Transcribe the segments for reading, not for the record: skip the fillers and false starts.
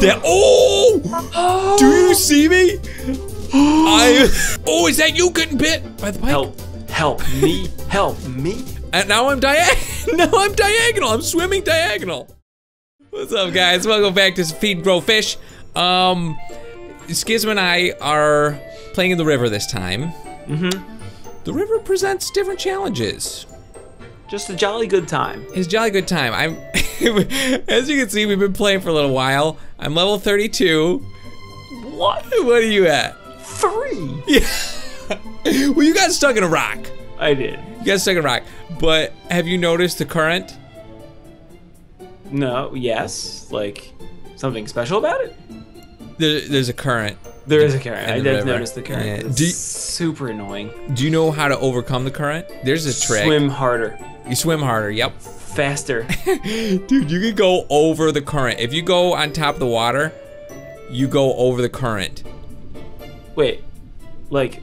They're oh! Do you see me? Oh, is that you getting bit by the pike? Help! Help me! Help me! And now I'm diagonal. I'm swimming diagonal. What's up, guys? Welcome back to Feed and Grow Fish. Skizm and I are playing in the river this time. Mm-hmm. The river presents different challenges. Just a jolly good time. It's a jolly good time. I'm, as you can see, we've been playing for a little while. I'm level 32. What? What are you at? 3. Yeah. Well, you got stuck in a rock. I did. You got stuck in a rock. But have you noticed the current? No. Yes. Like something special about it? There's a current. There is a current. I did notice the current. Yeah. It's super annoying. Do you know how to overcome the current? There's a trick. Swim harder. You swim harder, yep. Faster. Dude, you can go over the current. If you go on top of the water, you go over the current. Wait, like,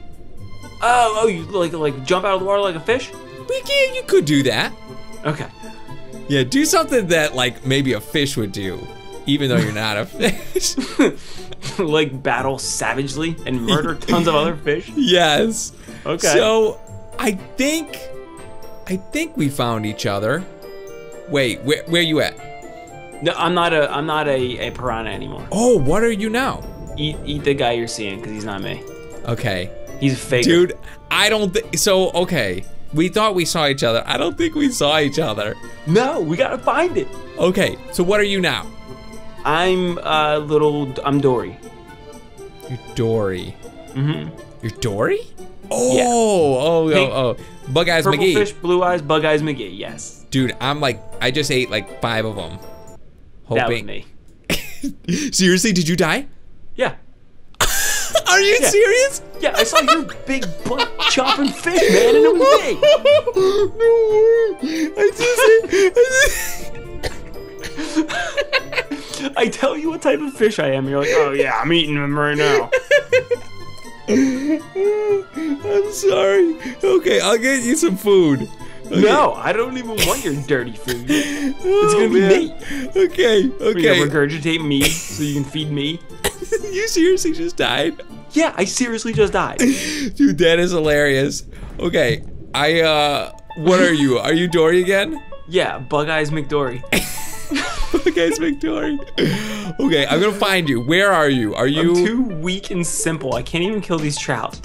oh, you like jump out of the water like a fish? Yeah, you could do that. Okay. Yeah, do something that like maybe a fish would do, even though you're not a fish. Like battle savagely and murder tons of other fish? Yes. Okay. So, I think we found each other. Wait, where you at? No, I'm not a piranha anymore. Oh, what are you now? Eat the guy you're seeing, because he's not me. Okay. He's a fake. Dude, I don't think, so, okay. We thought we saw each other. I don't think we saw each other. No, we gotta find it. Okay, so what are you now? I'm Dory. You're Dory. Mm-hmm. You're Dory? Oh, yeah. Oh. Bug Eyes Purple McGee. Fish, Blue Eyes, Bug Eyes McGee, yes. Dude, I'm like, I just ate like 5 of them. Hoping. That was me. Seriously, did you die? Yeah. Are you serious? Yeah, I saw your big butt chopping fish, man, and it was me. No way. I tell you what type of fish I am, and you're like, oh yeah, I'm eating them right now. I'm sorry. Okay, I'll get you some food. Okay. No, I don't even want your dirty food. It's gonna be meat. Okay. We're gonna regurgitate me so you can feed me. You seriously just died? Yeah, I seriously just died. Dude, that is hilarious. Okay, what are you? Are you Dory again? Yeah, Bug Eyes McDory. Bug Eyes McDory. Okay, I'm gonna find you. Where are you? Are you? I'm too weak and simple. I can't even kill these trout.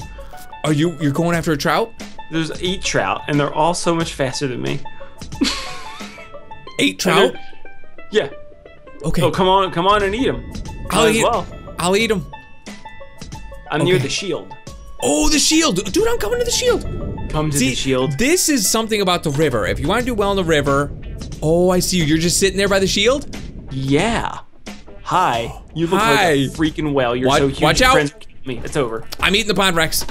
Are you? You're going after a trout? There's 8 trout, and they're all so much faster than me. 8 trout? Yeah. Okay. Oh, come on, and eat them. I'll eat them. I'm near the shield. Oh, the shield! Dude, I'm coming to the shield. Come to the shield. This is something about the river. If you want to do well in the river, oh, I see you. You're just sitting there by the shield? Yeah. Hi. You look like a freaking whale. You're so huge. Watch out. Me. It's over. I'm eating the pond, Rex.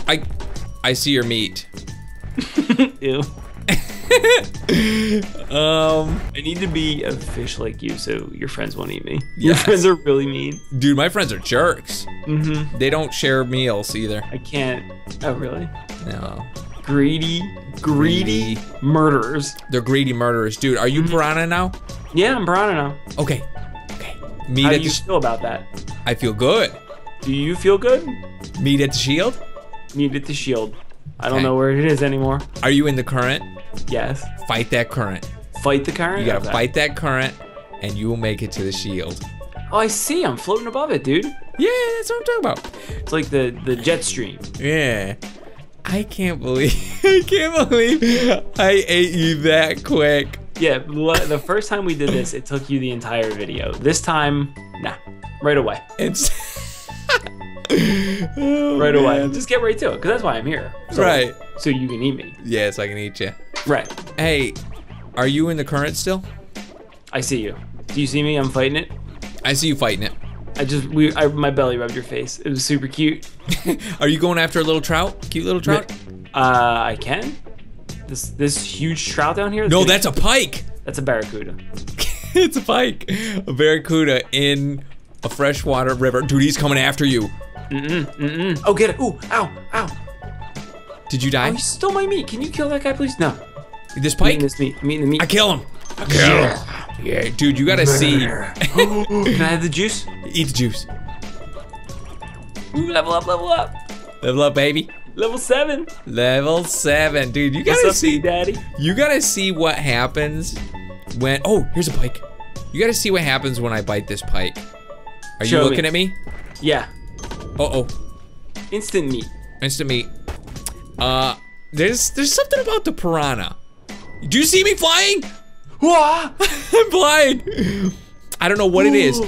I see your meat. Ew. I need to be a fish like you so your friends won't eat me. Your friends are really mean. Dude, my friends are jerks. Mm-hmm. They don't share meals either. I can't. Oh, really? No. Greedy murderers. They're greedy murderers. Dude, are you piranha now? Yeah, I'm piranha now. Okay. Okay. Meet How do you feel about that? I feel good. Do you feel good? Meet at the shield? Meet at the shield. I don't know where it is anymore. Are you in the current? Yes. Fight that current. Fight the current? You gotta fight that current, and you will make it to the shield. Oh, I see. I'm floating above it, dude. Yeah, that's what I'm talking about. It's like the jet stream. Yeah. I can't believe I ate you that quick. Yeah, the first time we did this, it took you the entire video. This time, nah, right away. Right away. Man. Just get right to it, because that's why I'm here. So, right. So you can eat me. Yeah, so I can eat you. Right. Hey, are you in the current still? I see you. Do you see me? I'm fighting it. I see you fighting it. My belly rubbed your face. It was super cute. Are you going after a little trout? Cute little trout? I can. This huge trout down here? No, that's a pike. That's a barracuda. It's a pike. A barracuda in a freshwater river. Dude, he's coming after you. Oh, get it. Ooh, ow. Did you die? Oh, you stole my meat. Can you kill that guy, please? No. This pike? I'm eating the meat. I kill him. I kill him. Yeah, dude, you gotta see. Can I have the juice? Eat the juice. Ooh, level up, level up. Level up, baby. Level 7. Level 7, dude. You gotta see, daddy. You gotta see what happens when. Oh, here's a pike. You gotta see what happens when I bite this pike. Are you looking at me? Yeah. Uh oh. Instant meat. Instant meat. There's something about the piranha. Do you see me flying? I'm blind. I don't know what it is.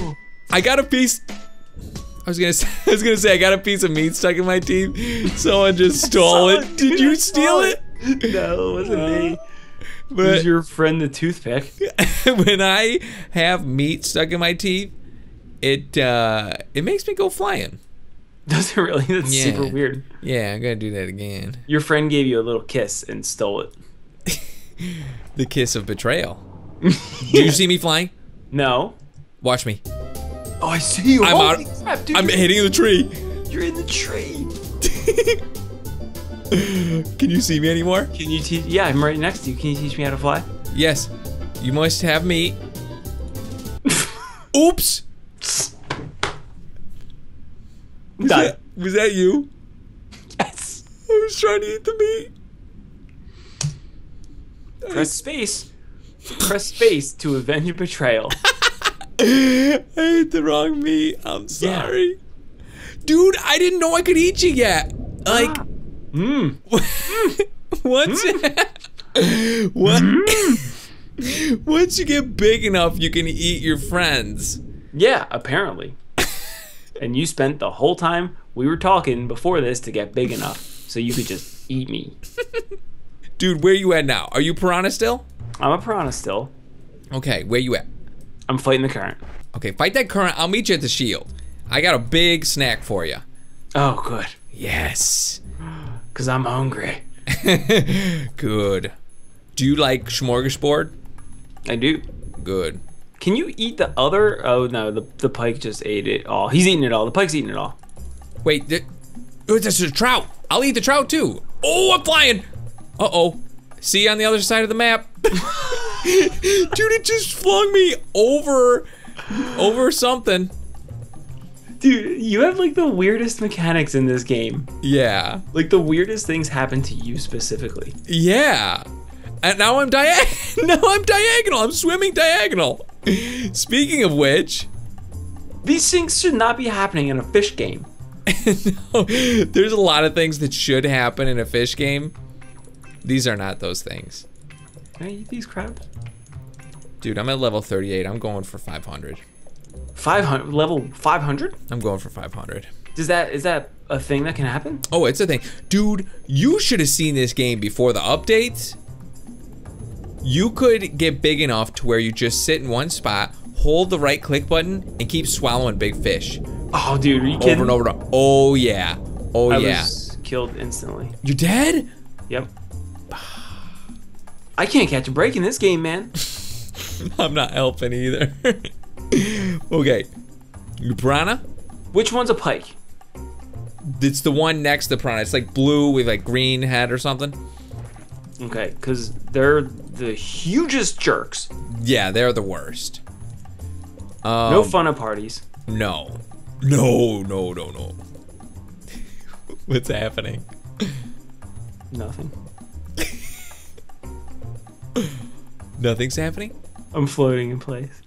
I got a piece. I was gonna say I got a piece of meat stuck in my teeth. Someone just stole it. Did you steal it? No, it wasn't me. But it was your friend the toothpick. When I have meat stuck in my teeth, it makes me go flying. Does it really? That's super weird. Yeah, I'm gonna do that again. Your friend gave you a little kiss and stole it. The kiss of betrayal. Yeah. Do you see me flying? No. Watch me. Oh, I see you. I'm out. Crap, dude. I'm hitting the tree. You're in the tree. Can you see me anymore? Can you teach? Yeah, I'm right next to you. Can you teach me how to fly? Yes. You must have me. Oops. Was that you? Yes. I was trying to eat the meat. Press space. Press space to avenge a betrayal. I ate the wrong meat. I'm sorry. Yeah. Dude, I didn't know I could eat you yet. Like, once you get big enough, you can eat your friends. Yeah, apparently. And you spent the whole time we were talking before this to get big enough so you could just eat me. Dude, where you at now? Are you piranha still? I'm a piranha still. Okay, where you at? I'm fighting the current. Okay, fight that current. I'll meet you at the shield. I got a big snack for you. Oh, good. Yes. Because I'm hungry. Good. Do you like smorgasbord? I do. Good. Can you eat the other? Oh, no, the pike just ate it all. He's eating it all. The pike's eating it all. Wait, this is a trout. I'll eat the trout, too. Oh, I'm flying. Uh-oh. See you on the other side of the map. Dude, it just flung me over something. Dude, you have like the weirdest mechanics in this game. Yeah. Like the weirdest things happen to you specifically. Yeah. And now I'm diagonal. I'm swimming diagonal. Speaking of which, these things should not be happening in a fish game. No, there's a lot of things that should happen in a fish game. These are not those things. Can I eat these crab? Dude, I'm at level 38. I'm going for 500. 500? Level 500? I'm going for 500. Is that a thing that can happen? Oh, it's a thing. Dude, you should have seen this game before the updates. You could get big enough to where you just sit in one spot, hold the right click button, and keep swallowing big fish. Oh, dude, are you kidding? Over and over and over. Oh, yeah. Oh, yeah. I was killed instantly. You dead? Yep. I can't catch a break in this game, man. I'm not helping either. Okay. You piranha? Which one's a pike? It's the one next to piranha. It's like blue with like green head or something. Okay, because they're the hugest jerks. Yeah, they're the worst. No fun at parties. No. No, no, no, no. What's happening? Nothing. Nothing's happening? I'm floating in place.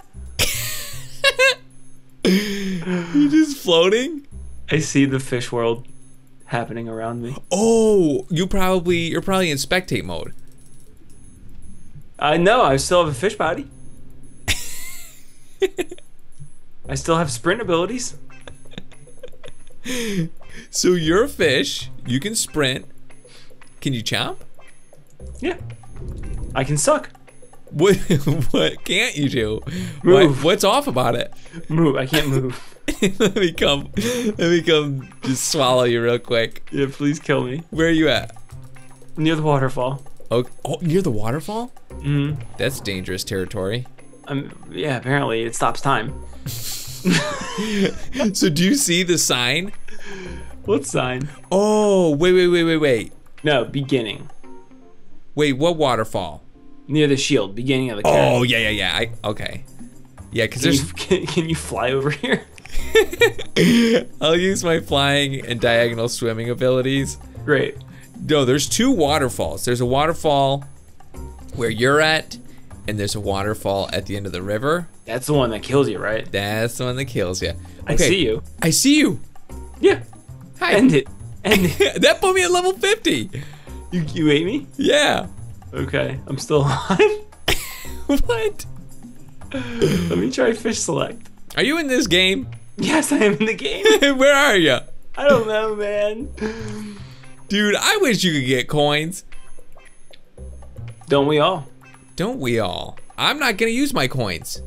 You're just floating? I see the fish world happening around me. Oh, you're probably in spectate mode. I know, I still have a fish body. I still have sprint abilities. So you're a fish, you can sprint. Can you chomp? Yeah. I can suck. What can't you do? Move. What's off about it? Move. I can't move. Let me come just swallow you real quick. Yeah, please kill me. Where are you at? Near the waterfall. Oh, near the waterfall? Mm-hmm. That's dangerous territory. Yeah, apparently it stops time. So do you see the sign? What sign? Oh, wait. No, beginning. Wait, what waterfall? Near the shield, beginning of the cat. Oh, yeah, yeah, yeah. Okay. Yeah, because there's... Can you fly over here? I'll use my flying and diagonal swimming abilities. Great. No, there's two waterfalls. There's a waterfall where you're at, and there's a waterfall at the end of the river. That's the one that kills you, right? That's the one that kills you. Okay. I see you. I see you. Yeah. Hi. End it. End it. That put me at level 50. You ate me? Yeah. Okay, I'm still alive. What? Let me try fish select. Are you in this game? Yes, I am in the game. Where are you? I don't know, man. Dude, I wish you could get coins. Don't we all? Don't we all? I'm not gonna use my coins.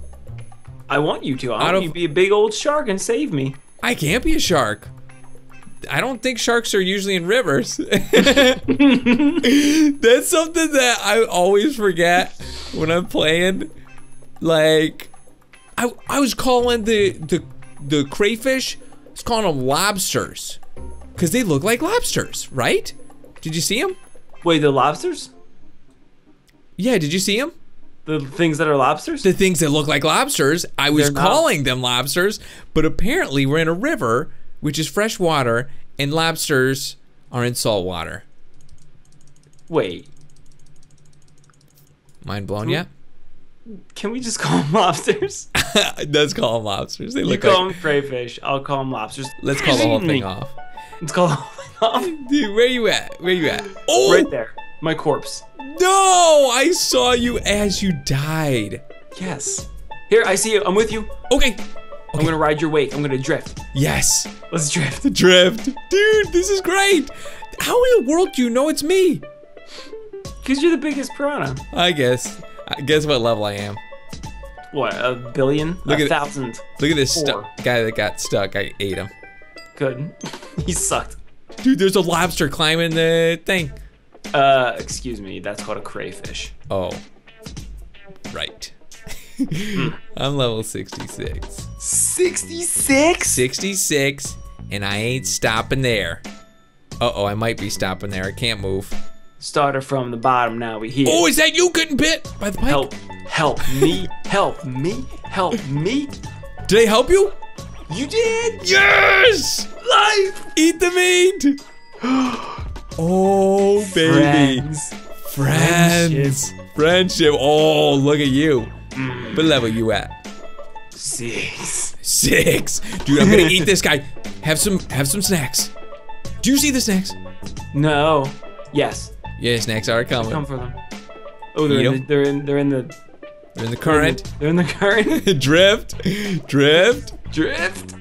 I want you to. I want you to be a big old shark and save me. I can't be a shark. I don't think sharks are usually in rivers. That's something that I always forget when I'm playing. Like, I was calling the crayfish, I was calling them lobsters. Because they look like lobsters, right? Did you see them? Wait, the lobsters? Yeah, did you see them? The things that are lobsters? The things that look like lobsters. I was calling them lobsters, but apparently we're in a river, which is fresh water, and lobsters are in salt water. Wait. Mind blown yet? Can we just call them lobsters? Let's call them lobsters. They look like them crayfish. I'll call them lobsters. Let's call the whole thing off. Let's call the whole thing off. Dude, where you at? Where you at? Oh! Right there. My corpse. No! I saw you as you died. Yes. Here, I see you. I'm with you. Okay. I'm gonna ride your wake. I'm gonna drift. Yes. Let's drift. Drift. Dude, this is great. How in the world do you know it's me? Because you're the biggest piranha. I guess. Guess what level I am. What, a billion? Look at 1,000. Look at this guy that got stuck. I ate him. Good. He sucked. Dude, there's a lobster climbing the thing. Excuse me. That's called a crayfish. Oh. Right. I'm level 66. 66? 66, and I ain't stopping there. Uh-oh, I might be stopping there. I can't move. Started from the bottom, now we here. Oh, is that you getting bit by the pike? Help, help me, help me, help me. Did I help you? You did? Yes! Life! Eat the meat! Oh, baby. Friends. Friendship. Oh, look at you. What level you at? 6. 6. Dude, I'm gonna eat this guy. Have some snacks. Do you see the snacks? No. Yes. Yeah, snacks are coming. Come for them. Oh, they're in the current. They're in the current. Drift. Drift. Drift.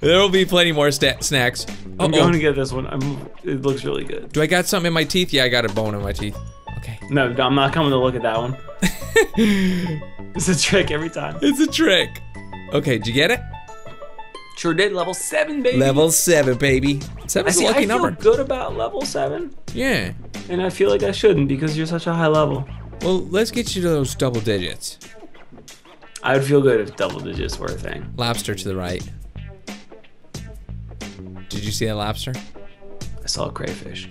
There will be plenty more snacks. I'm going to get this one. It looks really good. Do I got something in my teeth? Yeah, I got a bone in my teeth. Okay. No, I'm not coming to look at that one. It's a trick every time. It's a trick. Okay, did you get it? Sure did. Level 7, baby. Level 7, baby. 7's a lucky number. I feel good about level 7. Yeah. And I feel like I shouldn't because you're such a high level. Well, let's get you to those double digits. I would feel good if double digits were a thing. Lobster to the right. Did you see that lobster? I saw a crayfish.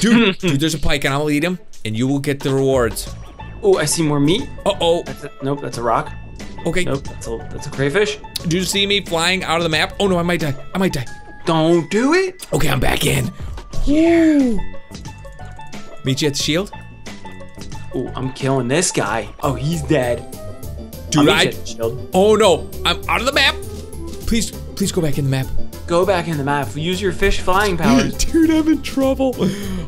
dude, there's a pike and I'll eat him and you will get the rewards. Oh, I see more meat. Uh-oh. Nope, that's a rock. Okay. Nope, that's a crayfish. Do you see me flying out of the map? Oh no, I might die. I might die. Don't do it. Okay, I'm back in. Yeah. Meet you at the shield. Oh, I'm killing this guy. Oh, he's dead. Dude, I'll meet you at the shield. Oh no, I'm out of the map. Please go back in the map. Go back in the map. Use your fish flying powers. Dude, I'm in trouble.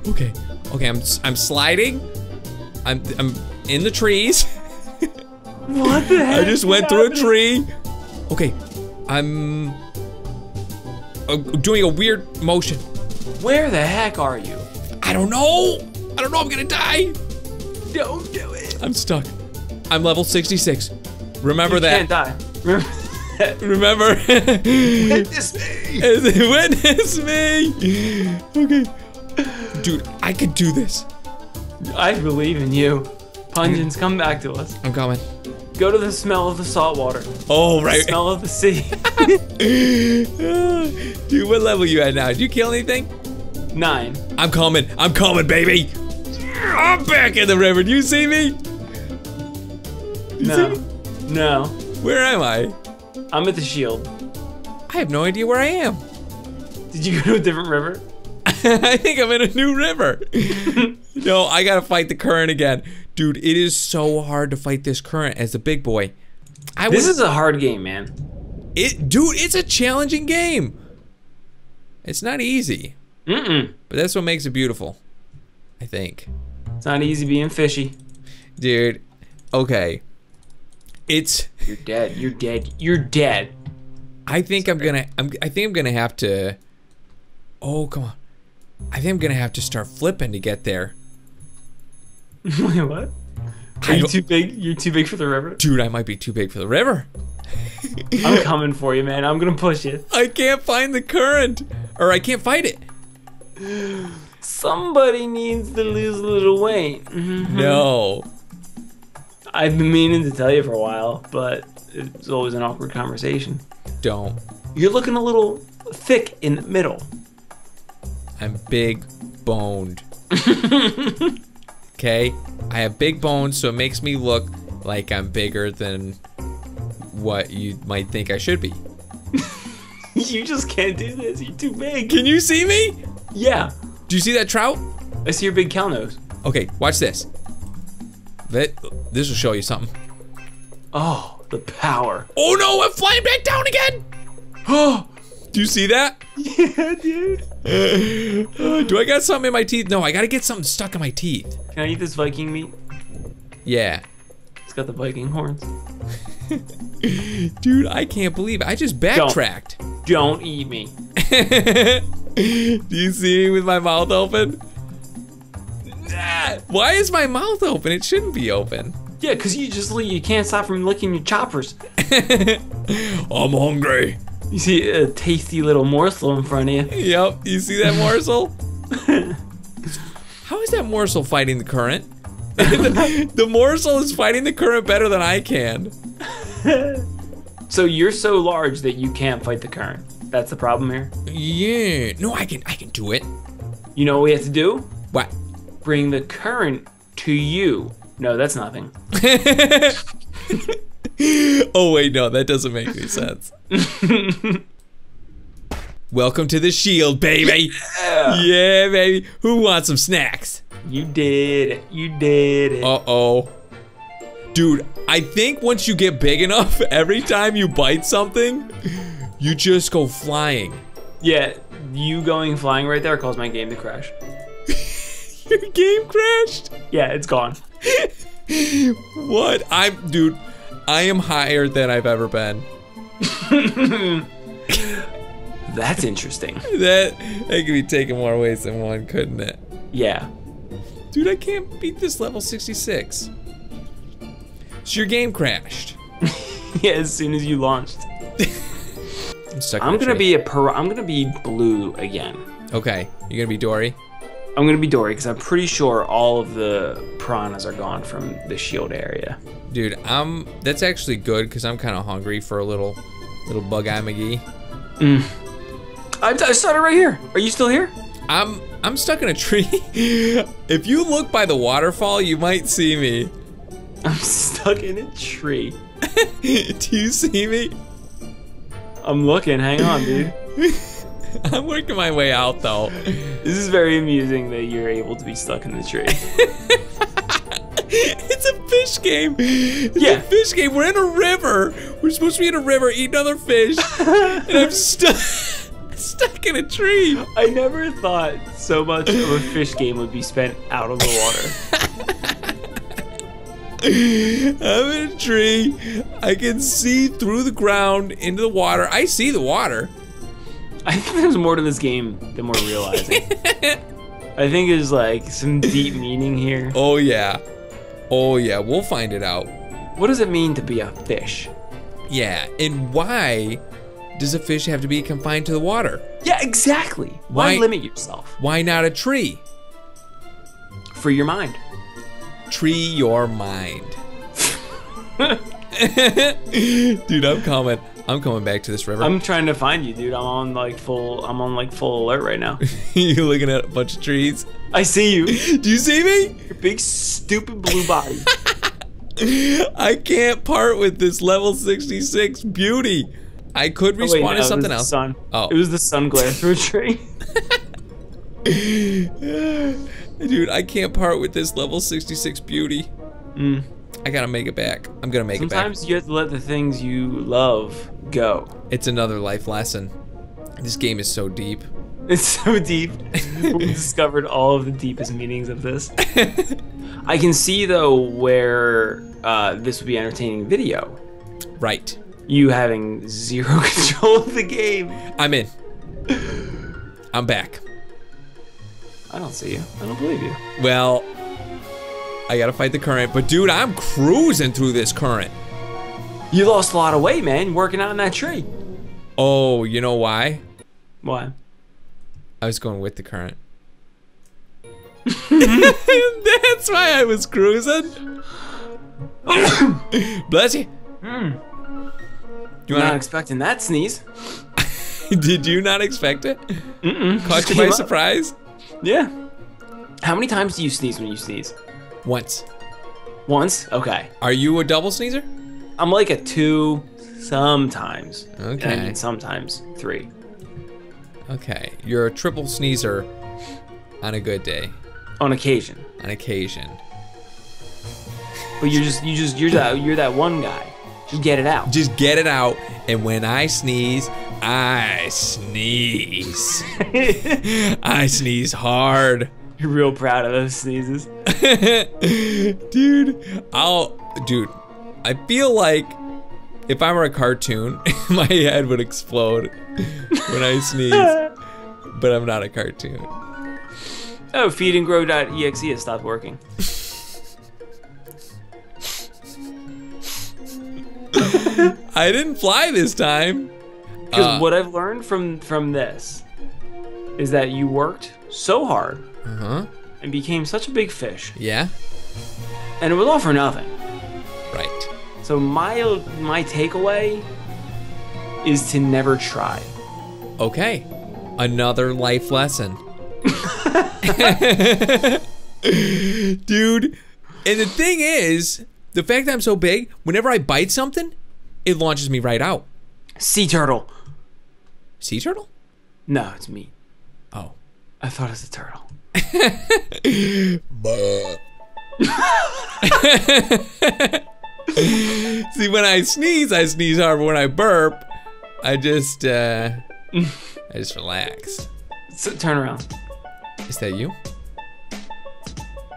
Okay, I'm sliding. I'm in the trees. What the heck? I just went through a tree. Okay, I'm doing a weird motion. Where the heck are you? I don't know, I'm gonna die. Don't do it. I'm stuck. I'm level 66. Remember you that. You can't die. Remember. Witness me. Witness me. Okay. Dude, I could do this. I believe in you. Pungence, come back to us. I'm coming. Go to the smell of the salt water. Oh, right. The smell of the sea. Dude, what level you at now? Did you kill anything? 9. I'm coming. I'm coming, baby. I'm back in the river. Do you see me? No. Where am I? I'm at the shield. I have no idea where I am. Did you go to a different river? I think I'm in a new river. No, I gotta fight the current again. Dude, it is so hard to fight this current as the big boy. This is a hard game, man. Dude, it's a challenging game. It's not easy. Mm-mm. But that's what makes it beautiful, I think. It's not easy being fishy. Dude, okay. You're dead. You're dead. You're dead. I think I'm gonna have to. Oh, come on. I think I'm gonna have to start flipping to get there. Wait, what? Are you too big? You're too big for the river? Dude, I might be too big for the river. I'm coming for you, man. I'm gonna push you. I can't find the current. Or I can't fight it. Somebody needs to lose a little weight. No. I've been meaning to tell you for a while, but it's always an awkward conversation. Don't. You're looking a little thick in the middle. I'm big boned. Okay? I have big bones, so it makes me look like I'm bigger than what you might think I should be. You just can't do this. You're too big. Can you see me? Yeah. Do you see that trout? I see your big cow nose. Okay, watch this. This will show you something. Oh, the power. Oh no, I'm flying back down again. Oh, do you see that? Yeah, dude. Do I got something in my teeth? No, I gotta get something stuck in my teeth. Can I eat this Viking meat? Yeah. It's got the Viking horns. Dude, I can't believe it. I just backtracked. Don't eat me. Do you see me with my mouth open? Why is my mouth open? It shouldn't be open. Yeah, because you can't stop from licking your choppers. I'm hungry. You see a tasty little morsel in front of you. Yep, you see that morsel? How is that morsel fighting the current? The morsel is fighting the current better than I can. So you're so large that you can't fight the current. That's the problem here? Yeah. No, I can do it. You know what we have to do? What? Bring the current to you. No, that's nothing. Oh wait, no, that doesn't make any sense. Welcome to the shield, baby. Yeah. Yeah, baby. Who wants some snacks? You did it. You did it. Uh-oh. Dude, I think once you get big enough, every time you bite something, you just go flying. Yeah, you going flying right there caused my game to crash. Your game crashed? Yeah, it's gone. What? Dude, I am higher than I've ever been. That's interesting. That could be taken more ways than one, couldn't it? Yeah. Dude, I can't beat this level 66. So your game crashed. Yeah, as soon as you launched. I'm gonna be blue again. Okay, you're gonna be Dory? I'm gonna be Dory because I'm pretty sure all of the piranhas are gone from the shield area. Dude, that's actually good because I'm kind of hungry for a little Bug-Eye McGee. Mm. I started right here. Are you still here? I'm stuck in a tree. If you look by the waterfall, you might see me. I'm stuck in a tree. Do you see me? I'm looking. Hang on, dude. I'm working my way out, though. This is very amusing that you're able to be stuck in the tree. It's a fish game. It's a fish game. We're in a river. We're supposed to be in a river eating other fish. And I'm stuck in a tree. I never thought so much of a fish game would be spent out of the water. I'm in a tree. I can see through the ground into the water. I see the water. I think there's more to this game than we're realizing. I think there's like some deep meaning here. Oh yeah. Oh yeah, we'll find it out. What does it mean to be a fish? Yeah, and why does a fish have to be confined to the water? Yeah, exactly. Why limit yourself? Why not a tree? Free your mind. Tree your mind. Dude, I'm coming. I'm coming back to this river. I'm trying to find you, dude. I'm on like full alert right now. You looking at a bunch of trees? I see you. Do you see me? Your big stupid blue body. I can't part with this level 66 beauty. I could respawn as something else. Sun. Oh, it was the sun glare through a tree. Dude, I can't part with this level 66 beauty. Mm. I gotta make it back. I'm gonna make it back. Sometimes you have to let the things you love go. It's another life lesson. This game is so deep. It's so deep. We discovered all of the deepest meanings of this. I can see though where this would be entertaining video. Right. You having zero control of the game. I'm in. I'm back. I don't see you. I don't believe you. Well, I gotta fight the current, but dude, I'm cruising through this current. You lost a lot of weight, man, working out in that tree. Oh, you know why? Why? I was going with the current. That's why I was cruising. Bless you. Mm. You're not expecting that sneeze. Did you not expect it? Mm-mm. Caught you by surprise? Yeah. How many times do you sneeze when you sneeze? Once. Once? Okay. Are you a double sneezer? I'm like a 2 sometimes. Okay. And I mean sometimes 3. Okay. You're a triple sneezer on a good day. On occasion. On occasion. But you're that one guy. Just get it out. Just get it out, and when I sneeze, I sneeze. I sneeze hard. You're real proud of those sneezes. Dude, I feel like if I were a cartoon, my head would explode when I sneeze. But I'm not a cartoon. Oh, feedandgrow.exe has stopped working. I didn't fly this time. Because what I've learned from this is that you worked so hard and became such a big fish. Yeah. And it was all for nothing. Right. So my takeaway is to never try. Okay. Another life lesson. Dude. And the thing is, the fact that I'm so big, whenever I bite something, it launches me right out. Sea turtle. Sea turtle? No, it's me. Oh. I thought it was a turtle. See, when I sneeze hard, but when I burp, I just relax. So, turn around. Is that you?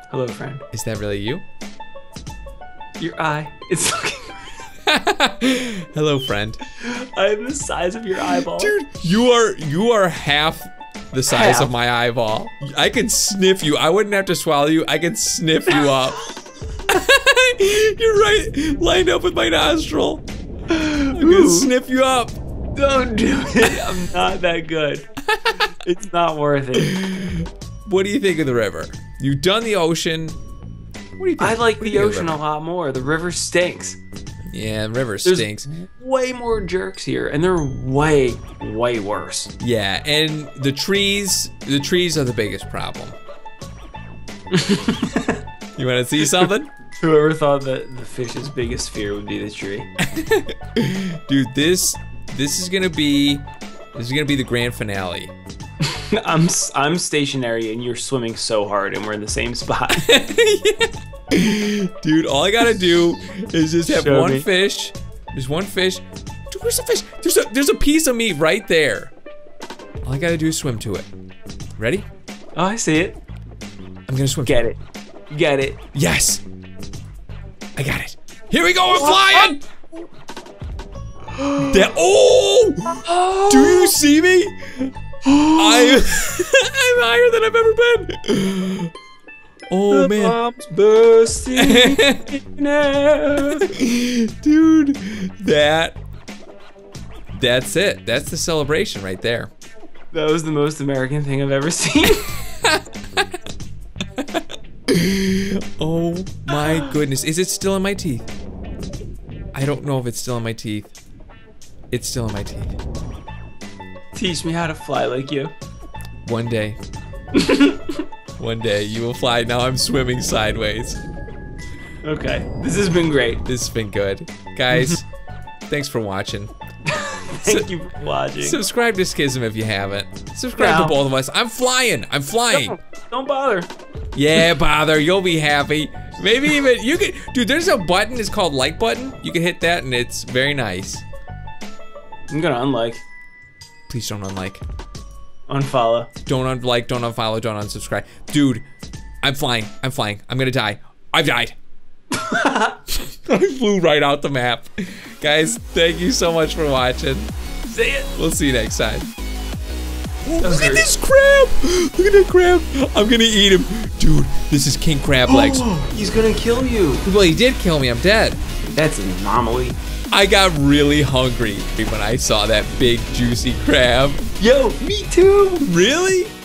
Hello, friend. Is that really you? Your eye. It's looking. Hello, friend. I am the size of your eyeball. Dude, you are half the size of my eyeball. I can sniff you. I wouldn't have to swallow you. I can sniff you up. You're right, lined up with my nostril. I'm gonna sniff you up. Don't do it. I'm not that good. It's not worth it. What do you think of the river? You've done the ocean. What do you think? I like the ocean a lot more. The river stinks. Yeah, the river stinks. There's way more jerks here, and they're way, way worse. Yeah, and the trees are the biggest problem. You want to see something? Whoever thought that the fish's biggest fear would be the tree. Dude, this is gonna be the grand finale. I'm stationary, and you're swimming so hard, and we're in the same spot. Yeah. Dude, all I gotta do is just have one fish. There's one fish. Dude, where's the fish? There's a piece of meat right there. All I gotta do is swim to it. Ready? Oh, I see it. I'm gonna swim. Get it. Get it. Yes. I got it. Here we go. We're flying. Oh! Do you see me? I'm higher than I've ever been. Oh, man. The bomb's bursting in air. Dude, that's it. That's the celebration right there. That was the most American thing I've ever seen. Oh, my goodness. Is it still in my teeth? I don't know if it's still in my teeth. It's still in my teeth. Teach me how to fly like you. One day. One day you will fly. Now I'm swimming sideways. Okay. This has been great. This has been good. Guys, thanks for watching. Thank you for watching. Subscribe to Skizm if you haven't. Subscribe to both of us. I'm flying. I'm flying. Don't bother. Yeah, bother. You'll be happy. Maybe even you could, dude. There's a button. It's called like button. You can hit that, and it's very nice. I'm gonna unlike. Please don't unlike. Unfollow. Don't unlike. Don't unfollow. Don't unsubscribe. Dude, I'm flying. I'm flying. I'm gonna die. I've died. I flew right out the map. Guys, thank you so much for watching. See ya. We'll see you next time. Ooh, look at this crab! Look at that crab! I'm gonna eat him. Dude, this is king crab legs. He's gonna kill you. Well, he did kill me. I'm dead. That's an anomaly. I got really hungry when I saw that big, juicy crab. Yo, me too! Really?